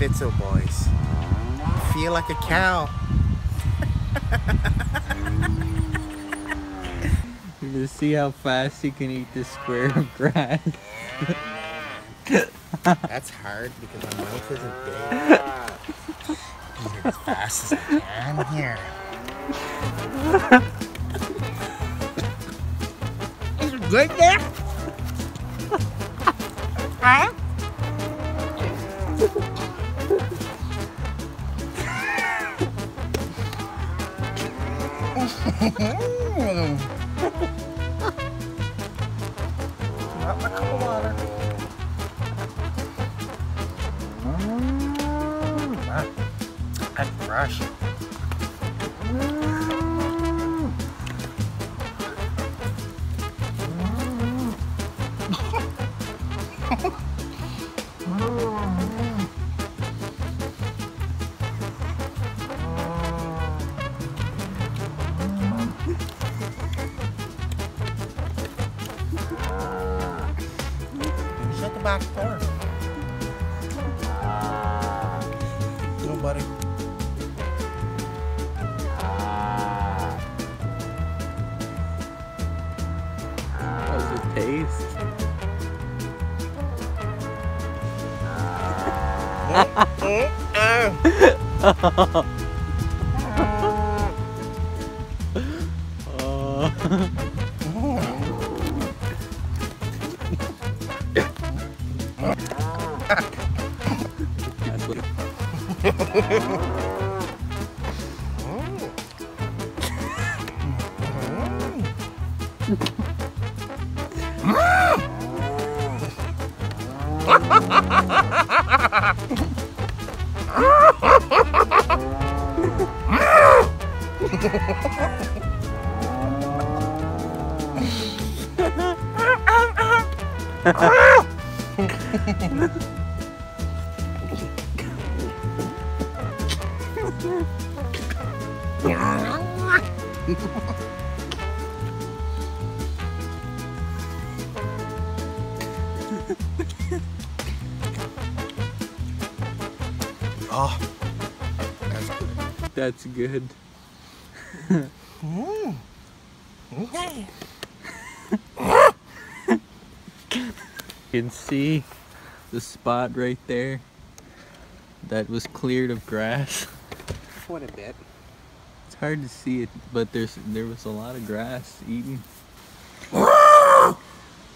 FitzoBoys. Feel like a cow. You're gonna see how fast you can eat this square of grass. That's hard because my mouth isn't big. I'm here as fast as I can here. Is it good there? Huh? Not my cold water. That's fresh. Shut the back door. Go, buddy. How's it taste? Oh, that's good. That's good. Okay. You can see the spot right there that was cleared of grass. What a bit. It's hard to see it, but there was a lot of grass eaten.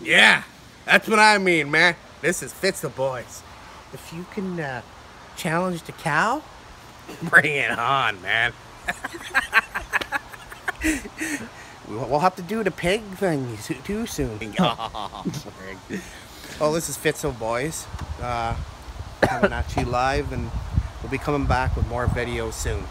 Yeah, that's what I mean, man. This is FitzoBoys. If you can challenge the cow, bring it on, man. We'll have to do the pig thing too soon. Oh, this is FitzoBoys coming at you live, and we'll be coming back with more videos soon.